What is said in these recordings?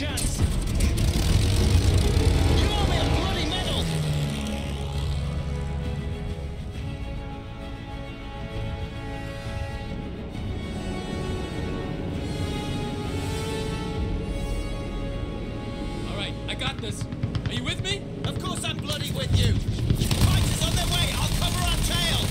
chance. You owe me a bloody medal. All right, I got this. Are you with me? Of course I'm bloody with you. Fighters on their way. I'll cover our tail.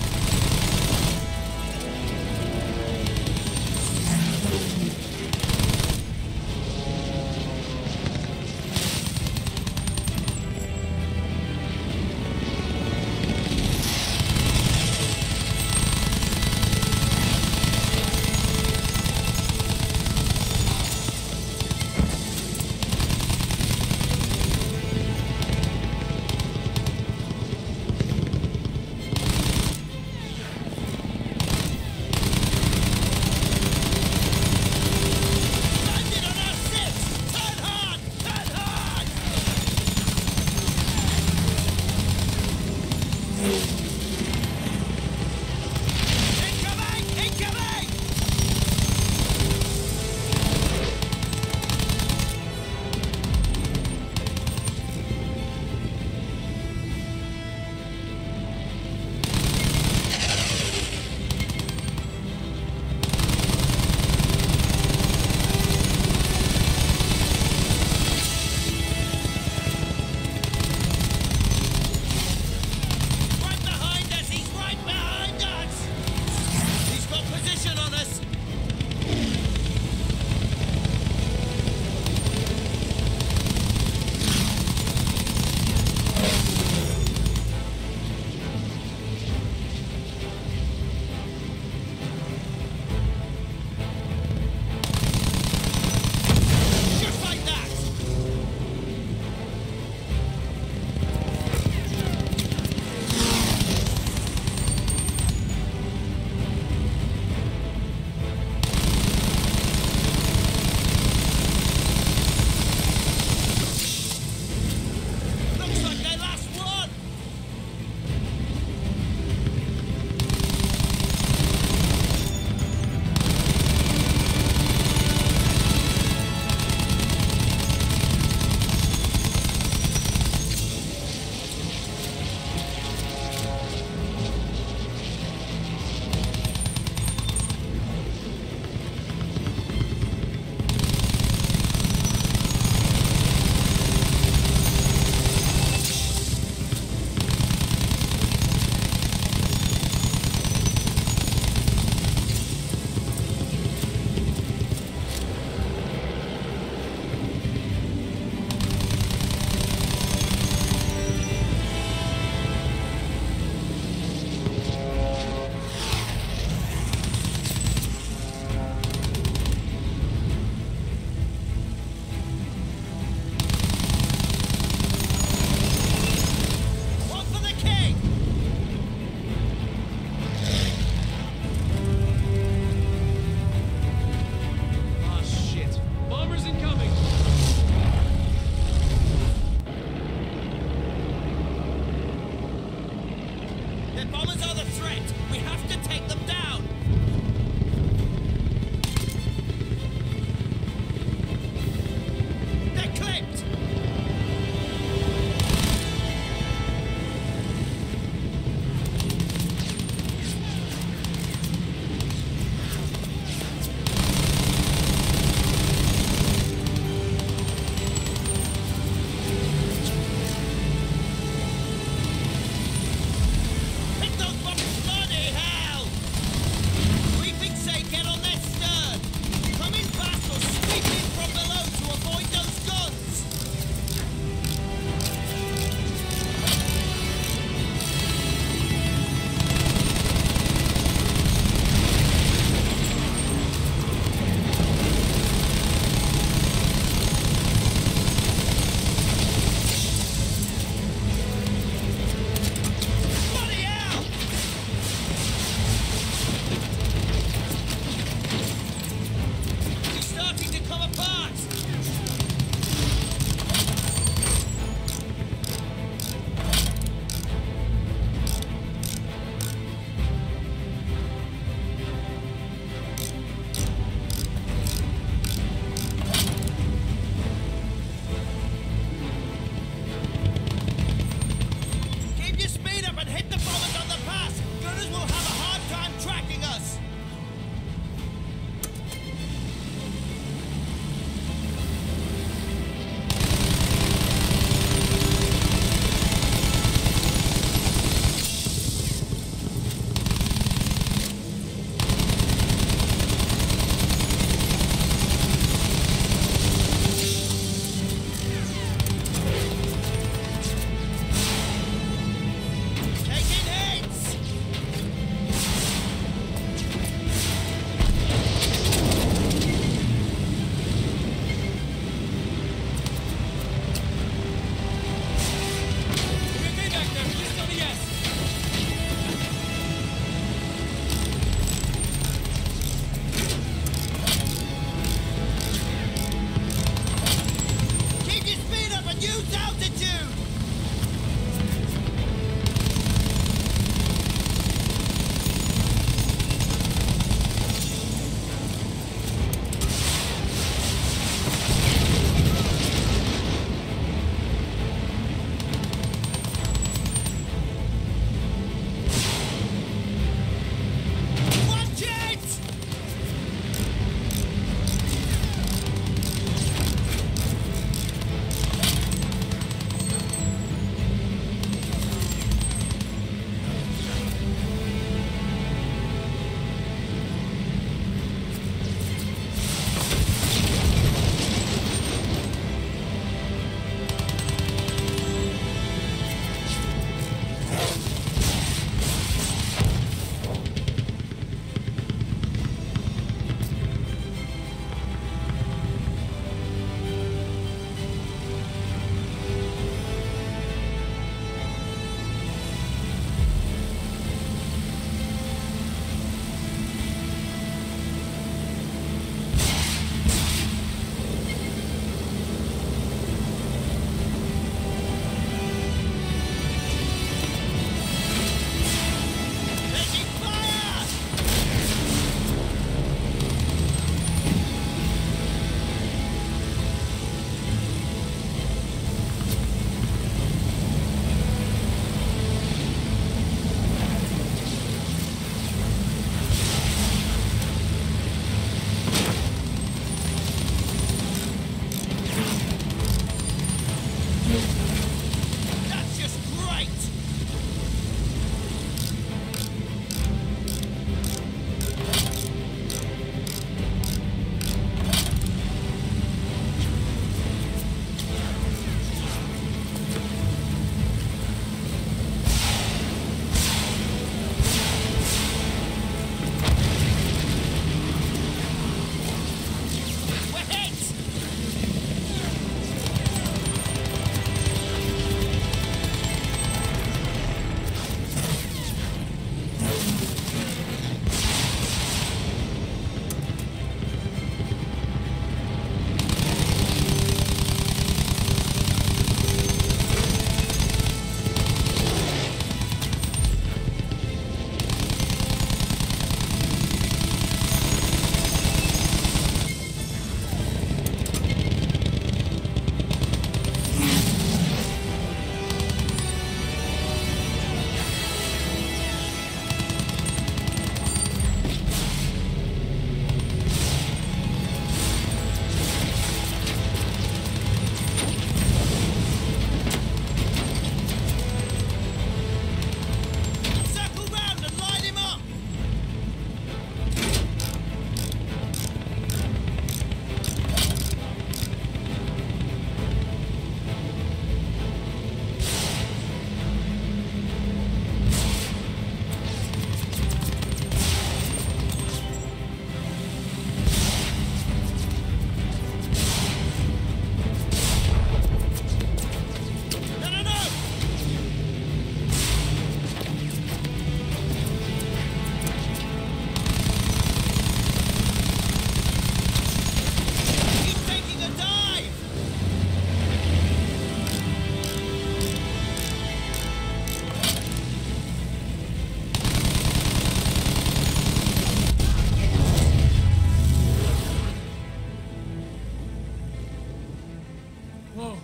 Whoa.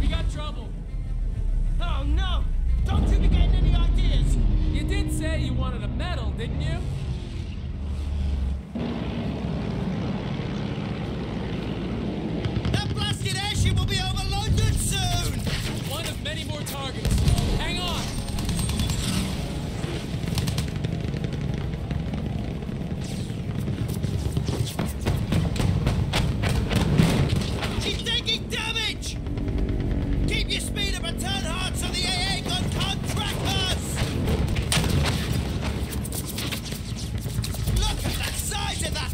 We got trouble. Oh, no! Don't you be getting any ideas! You did say you wanted a medal, didn't you? That blasted airship will be over London soon! One of many more targets. Hang on! Look at the size of that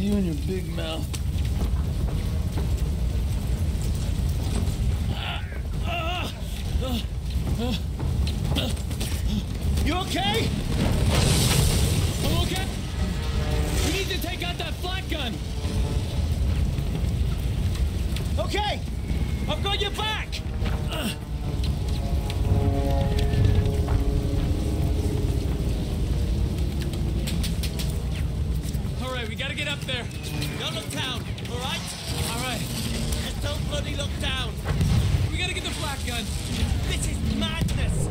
You and your big mouth. You okay? I'm okay. We need to take out that flat gun. Okay, I've got your back. All right, we gotta get up there. Don't look down, all right? All right. And don't bloody look down. We gotta get the flat gun. This is madness.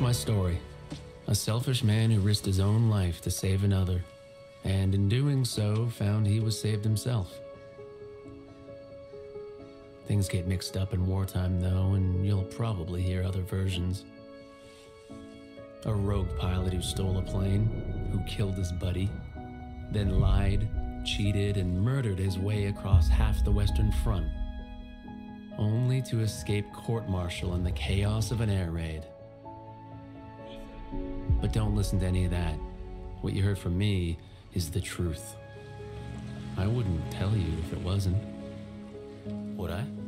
That's my story. A selfish man who risked his own life to save another, and in doing so, found he was saved himself. Things get mixed up in wartime though, and you'll probably hear other versions. A rogue pilot who stole a plane, who killed his buddy, then lied, cheated, and murdered his way across half the Western Front, only to escape court-martial in the chaos of an air raid. But don't listen to any of that. What you heard from me is the truth. I wouldn't tell you if it wasn't, would I?